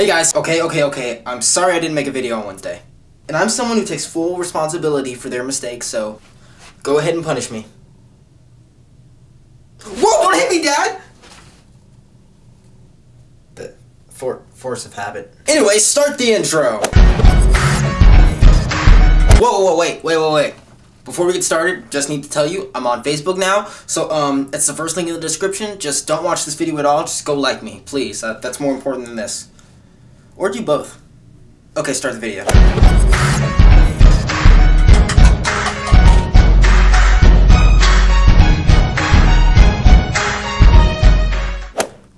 Hey guys, okay, I'm sorry I didn't make a video on Wednesday. And I'm someone who takes full responsibility for their mistakes, so go ahead and punish me. Whoa, don't hit me, Dad! The force of habit. Anyway, start the intro! Whoa, wait. Before we get started, just need to tell you, I'm on Facebook now, so it's the first link in the description. Just don't watch this video at all, just go like me, please. That's more important than this. Or do both. Okay, start the video.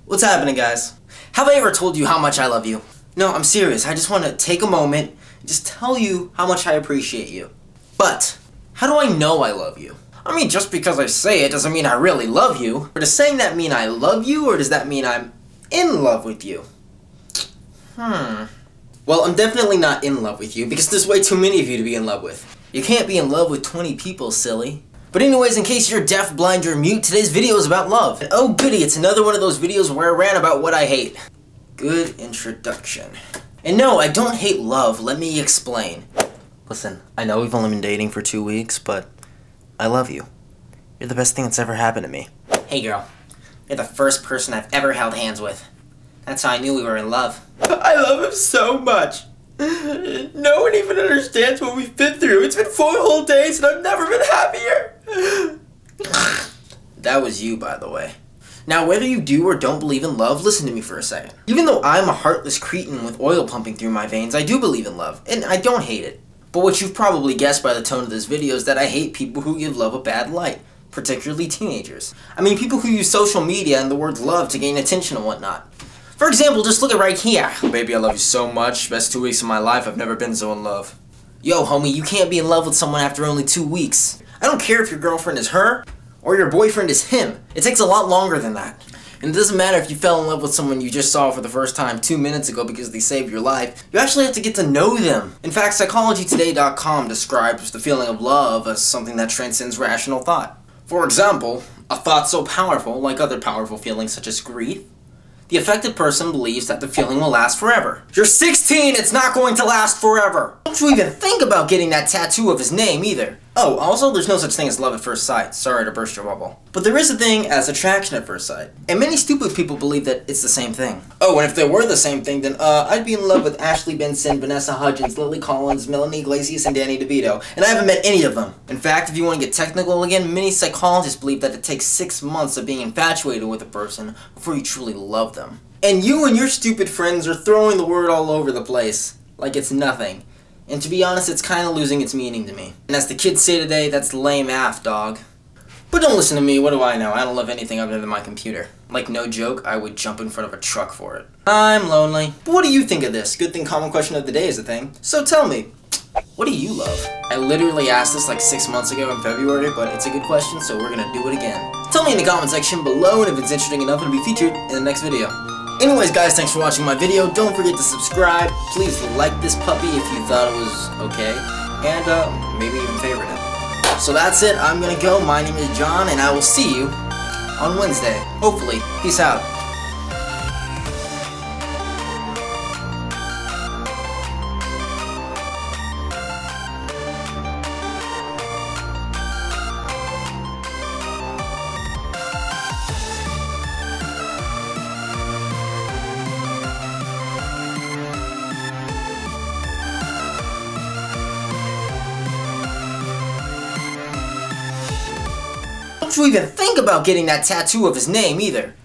What's happening, guys? Have I ever told you how much I love you? No, I'm serious. I just want to take a moment and just tell you how much I appreciate you. But how do I know I love you? I mean, just because I say it doesn't mean I really love you. But does saying that mean I love you, or does that mean I'm in love with you? Well, I'm definitely not in love with you, because there's way too many of you to be in love with. You can't be in love with 20 people, silly. But anyways, in case you're deaf, blind, or mute, today's video is about love. And oh goody, it's another one of those videos where I rant about what I hate. Good introduction. And no, I don't hate love, let me explain. Listen, I know we've only been dating for 2 weeks, but I love you. You're the best thing that's ever happened to me. Hey girl, you're the first person I've ever held hands with. That's how I knew we were in love. I love him so much. No one even understands what we've been through. It's been 4 whole days and I've never been happier. That was you, by the way. Now, whether you do or don't believe in love, listen to me for a second. Even though I'm a heartless cretin with oil pumping through my veins, I do believe in love, and I don't hate it. But what you've probably guessed by the tone of this video is that I hate people who give love a bad light, particularly teenagers. I mean, people who use social media and the word love to gain attention and whatnot. For example, just look at right here. Baby, I love you so much. Best 2 weeks of my life. I've never been so in love. Yo, homie, you can't be in love with someone after only 2 weeks. I don't care if your girlfriend is her or your boyfriend is him. It takes a lot longer than that. And it doesn't matter if you fell in love with someone you just saw for the first time 2 minutes ago because they saved your life. You actually have to get to know them. In fact, psychologytoday.com describes the feeling of love as something that transcends rational thought. For example, a thought so powerful, like other powerful feelings such as grief, the affected person believes that the feeling will last forever. You're 16, it's not going to last forever! Don't you even think about getting that tattoo of his name either. Oh, also, there's no such thing as love at first sight. Sorry to burst your bubble. But there is a thing as attraction at first sight. And many stupid people believe that it's the same thing. Oh, and if they were the same thing, then I'd be in love with Ashley Benson, Vanessa Hudgens, Lily Collins, Melanie Glacius, and Danny DeVito. And I haven't met any of them. In fact, if you want to get technical again, many psychologists believe that it takes 6 months of being infatuated with a person before you truly love them. And you and your stupid friends are throwing the word all over the place. Like it's nothing. And to be honest, it's kind of losing its meaning to me. And as the kids say today, that's lame-ass, dog. But don't listen to me, what do I know? I don't love anything other than my computer. Like, no joke, I would jump in front of a truck for it. I'm lonely. But what do you think of this? Good thing common question of the day is a thing. So tell me, what do you love? I literally asked this like 6 months ago in February, but it's a good question, so we're gonna do it again. Tell me in the comment section below, and if it's interesting enough, it'll be featured in the next video. Anyways, guys, thanks for watching my video. Don't forget to subscribe. Please like this puppy if you thought it was okay. And maybe even favorite it. So that's it. I'm gonna go. My name is John, and I will see you on Wednesday. Hopefully. Peace out. Don't you even think about getting that tattoo of his name either.